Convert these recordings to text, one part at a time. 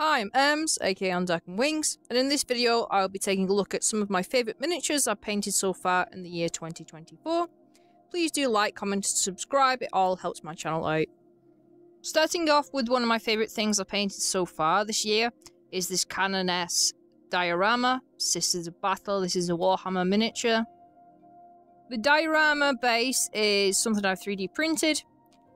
Hi, I'm Ems, aka Ondarkendwings, and in this video I'll be taking a look at some of my favourite miniatures I've painted so far in the year 2024. Please do like, comment and subscribe, it all helps my channel out. Starting off with one of my favourite things I've painted so far this year is this Canoness diorama, Sisters of Battle. This is a Warhammer miniature. The diorama base is something I've 3D printed.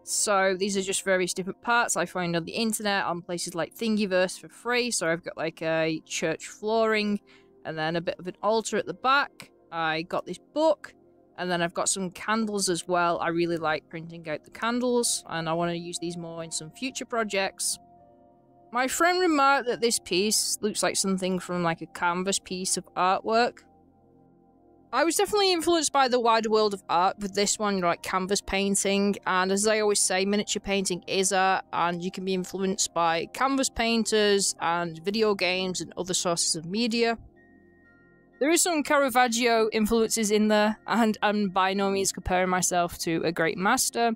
So these are just various different parts I find on the internet on places like Thingiverse for free. So I've got like a church flooring and then a bit of an altar at the back. I got this book and then I've got some candles as well. I really like printing out the candles and I want to use these more in some future projects. My friend remarked that this piece looks like something from like a canvas piece of artwork. I was definitely influenced by the wider world of art with this one, like canvas painting, and as I always say, miniature painting is art, and you can be influenced by canvas painters and video games and other sources of media. There is some Caravaggio influences in there, and I'm by no means comparing myself to a great master.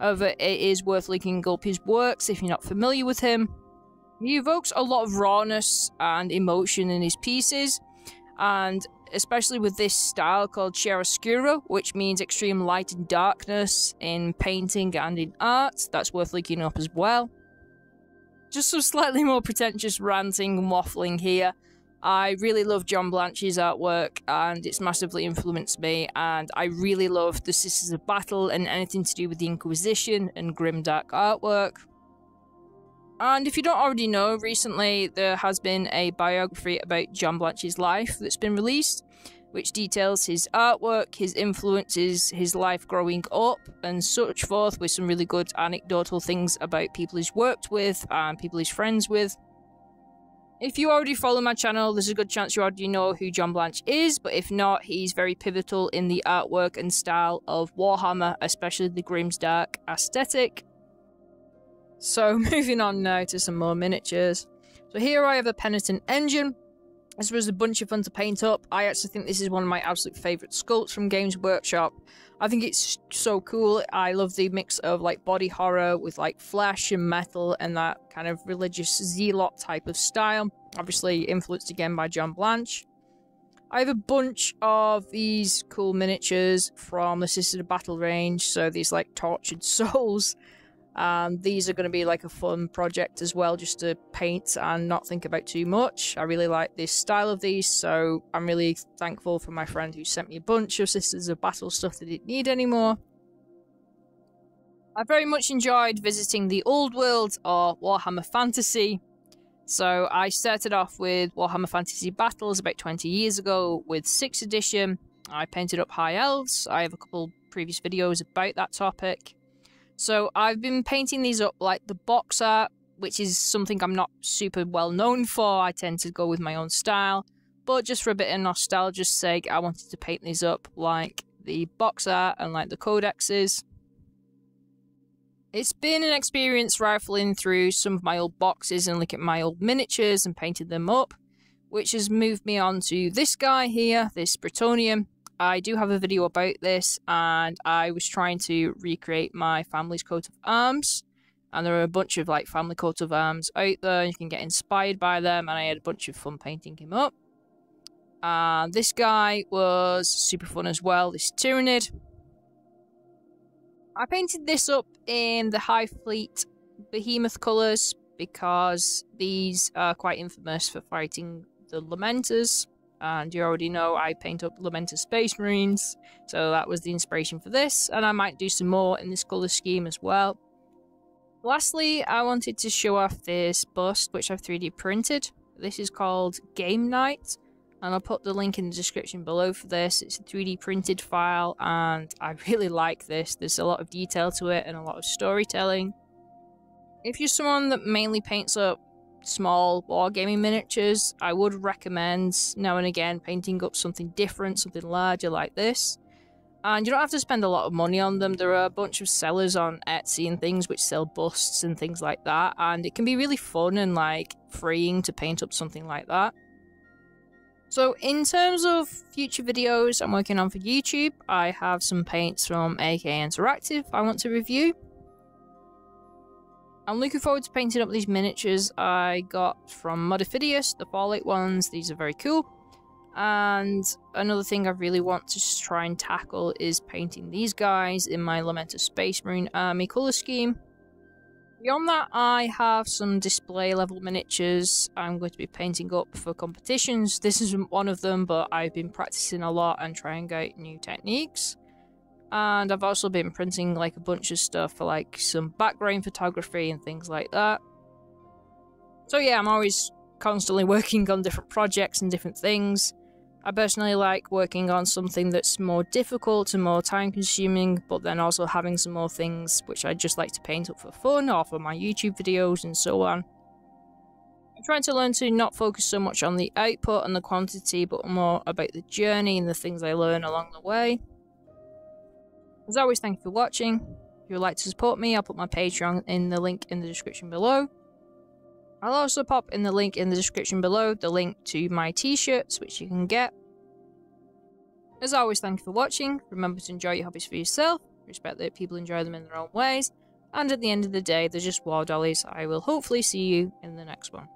However, it is worth looking up his works if you're not familiar with him. He evokes a lot of rawness and emotion in his pieces, and especially with this style called chiaroscuro, which means extreme light and darkness in painting and in art. That's worth looking up as well. Just some slightly more pretentious ranting and waffling here. I really love John Blanche's artwork and it's massively influenced me, and I really love the Sisters of Battle and anything to do with the Inquisition and grimdark artwork. And if you don't already know, recently there has been a biography about John Blanche's life that's been released, which details his artwork, his influences, his life growing up and such forth, with some really good anecdotal things about people he's worked with and people he's friends with. If you already follow my channel, there's a good chance you already know who John Blanche is, but if not, he's very pivotal in the artwork and style of Warhammer, especially the grimdark aesthetic. So moving on now to some more miniatures. So here I have a Penitent Engine. This was a bunch of fun to paint up. I actually think this is one of my absolute favourite sculpts from Games Workshop. I think it's so cool. I love the mix of like body horror with like flesh and metal and that kind of religious zealot type of style. Obviously influenced again by John Blanche. I have a bunch of these cool miniatures from the Sisters of Battle range. So these like tortured souls. These are going to be like a fun project as well, just to paint and not think about too much. I really like this style of these, so I'm really thankful for my friend who sent me a bunch of Sisters of Battle stuff that I didn't need anymore. I very much enjoyed visiting the old world or Warhammer Fantasy. So I started off with Warhammer Fantasy Battles about 20 years ago with 6th edition. I painted up High Elves. I have a couple previous videos about that topic. So I've been painting these up like the box art, which is something I'm not super well known for. I tend to go with my own style, but just for a bit of nostalgia's sake, I wanted to paint these up like the box art and like the codexes. It's been an experience rifling through some of my old boxes and looking at my old miniatures and painting them up, which has moved me on to this guy here, this Bretonium. I do have a video about this, and I was trying to recreate my family's coat of arms, and there are a bunch of like family coat of arms out there and you can get inspired by them, and I had a bunch of fun painting him up. And this guy was super fun as well, this Tyranid. I painted this up in the Hive Fleet Behemoth colours because these are quite infamous for fighting the Lamenters. And you already know I paint up Lamentous Space Marines, so that was the inspiration for this, and I might do some more in this colour scheme as well. Lastly, I wanted to show off this bust, which I've 3D printed. This is called Game Night, and I'll put the link in the description below for this. It's a 3D printed file, and I really like this. There's a lot of detail to it and a lot of storytelling. If you're someone that mainly paints up small wargaming miniatures, I would recommend now and again painting up something different, something larger like this. And you don't have to spend a lot of money on them. There are a bunch of sellers on Etsy and things which sell busts and things like that, and it can be really fun and like freeing to paint up something like that. So in terms of future videos I'm working on for YouTube, I have some paints from AK Interactive I want to review. I'm looking forward to painting up these miniatures I got from Modiphius, the Ballic ones. These are very cool. And another thing I really want to try and tackle is painting these guys in my Lamentous Space Marine Army colour scheme. Beyond that, I have some display level miniatures I'm going to be painting up for competitions. This isn't one of them, but I've been practicing a lot and trying out new techniques. And I've also been printing like a bunch of stuff for like some background photography and things like that. So yeah, I'm always constantly working on different projects and different things. I personally like working on something that's more difficult and more time consuming, but then also having some more things which I just like to paint up for fun or for my YouTube videos and so on. I'm trying to learn to not focus so much on the output and the quantity, but more about the journey and the things I learn along the way. As always, thank you for watching. If you would like to support me, I'll put my Patreon in the link in the description below. I'll also pop in the link in the description below the link to my t-shirts, which you can get. As always, thank you for watching. Remember to enjoy your hobbies for yourself, respect that people enjoy them in their own ways, and at the end of the day, they're just war dollies. I will hopefully see you in the next one.